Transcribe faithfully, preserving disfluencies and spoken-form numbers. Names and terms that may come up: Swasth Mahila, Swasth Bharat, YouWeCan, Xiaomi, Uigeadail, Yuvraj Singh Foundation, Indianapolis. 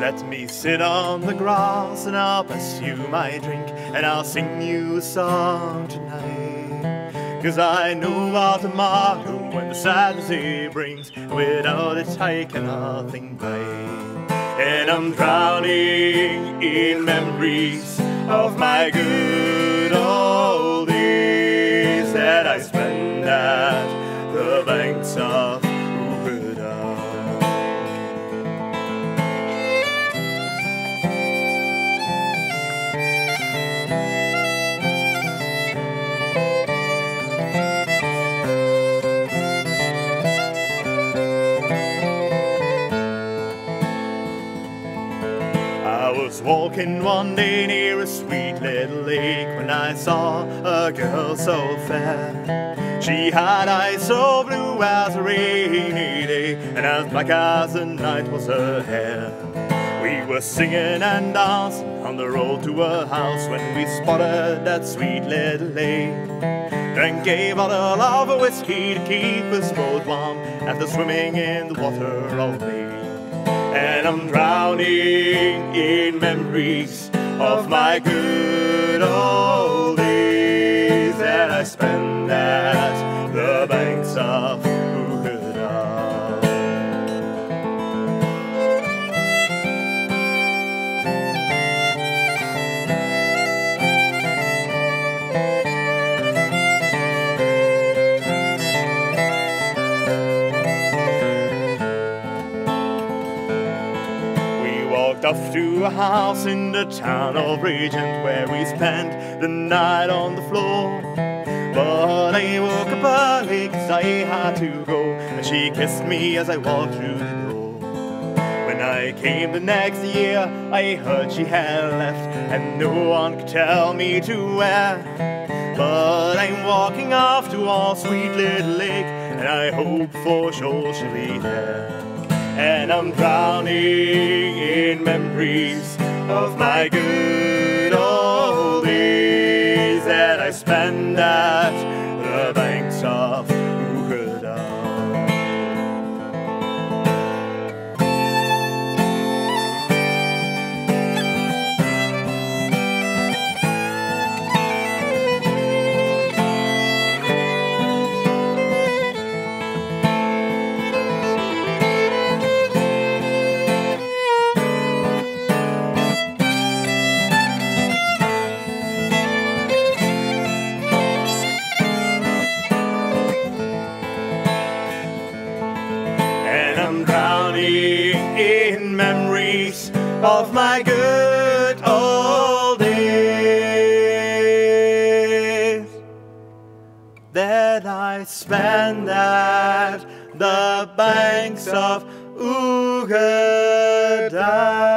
Let me sit on the grass and I'll pursue my drink, and I'll sing you a song tonight. Cause I know our tomorrow and the sadness it brings, without it I can nothing buy. And I'm drowning in memories of my good old days that I spent at the banks of I was walking one day near a sweet little lake when I saw a girl so fair. She had eyes so blue as a rainy day, and as black as the night was her hair. We were singing and dancing on the road to her house when we spotted that sweet little lake. Drank a bottle of whiskey to keep us both warm after swimming in the water all day. And I'm drowning in memories of my good old days that I spent at the banks of off to a house in the town of Regent, where we spent the night on the floor. But I woke up early cause I had to go, and she kissed me as I walked through the door. When I came the next year, I heard she had left, and no one could tell me to where. But I'm walking off to our sweet little lake, and I hope for sure she'll be there. And I'm drowning in memories of my good old days that I spent at the banks of in memories of my good old days that I spent at the banks of Uigeadail.